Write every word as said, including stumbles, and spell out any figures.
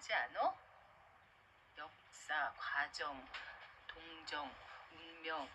중요하지 않어? 역사, 과정, 동정, 운명,